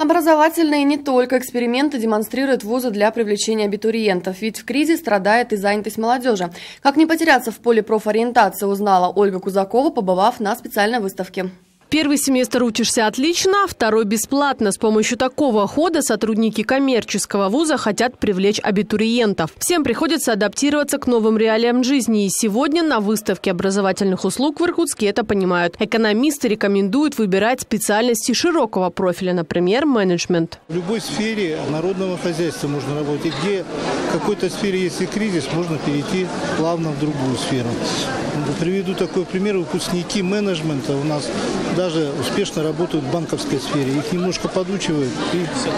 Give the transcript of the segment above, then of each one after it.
Образовательные не только эксперименты демонстрируют вузы для привлечения абитуриентов, ведь в кризис страдает и занятость молодежи. Как не потеряться в поле профориентации, узнала Ольга Кузакова, побывав на специальной выставке. Первый семестр учишься отлично, второй бесплатно. С помощью такого хода сотрудники коммерческого вуза хотят привлечь абитуриентов. Всем приходится адаптироваться к новым реалиям жизни. И сегодня на выставке образовательных услуг в Иркутске это понимают. Экономисты рекомендуют выбирать специальности широкого профиля, например, менеджмент. В любой сфере народного хозяйства можно работать. Где в какой-то сфере есть и кризис, можно перейти плавно в другую сферу. Приведу такой пример. Выпускники менеджмента у нас даже успешно работают в банковской сфере. Их немножко подучивают, и все,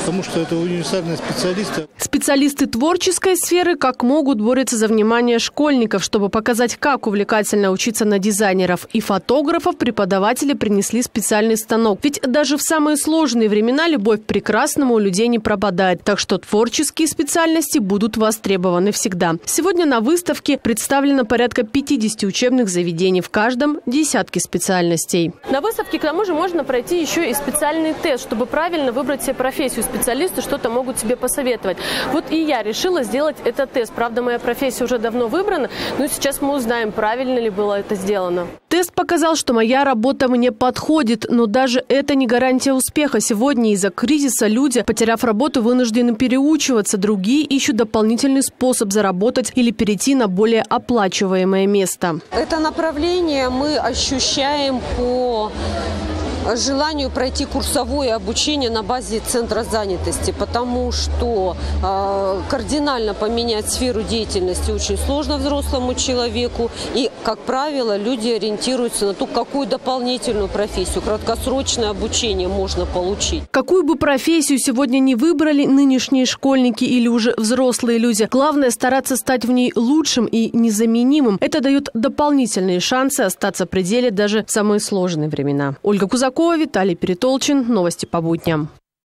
потому что это универсальные специалисты. Специалисты творческой сферы как могут борются за внимание школьников, чтобы показать, как увлекательно учиться на дизайнеров и фотографов. Преподаватели принесли специальный станок. Ведь даже в самые сложные времена любовь к прекрасному у людей не пропадает. Так что творческие специальности будут востребованы всегда. Сегодня на выставке представлено порядка 50 учебных заведений, в каждом десятки специальностей. На выставке к тому же можно пройти еще и специальный тест, чтобы правильно выбрать себе профессию. Специалисты что-то могут тебе посоветовать. Вот и я решила сделать этот тест. Правда, моя профессия уже давно выбрана, но сейчас мы узнаем, правильно ли было это сделано. Тест показал, что моя работа мне подходит, но даже это не гарантия успеха. Сегодня из-за кризиса люди, потеряв работу, вынуждены переучиваться. Другие ищут дополнительный способ заработать или перейти на более оплачиваемое место. Это направление мы ощущаем по желанию пройти курсовое обучение на базе центра занятости, потому что кардинально поменять сферу деятельности очень сложно взрослому человеку. И, как правило, люди ориентируются на то, какую дополнительную профессию, краткосрочное обучение можно получить. Какую бы профессию сегодня не выбрали нынешние школьники или уже взрослые люди, главное стараться стать в ней лучшим и незаменимым. Это дает дополнительные шансы остаться в пределе даже в самые сложные времена. Ольга Кузакова, Виталий Перетолчен. Новости по будням.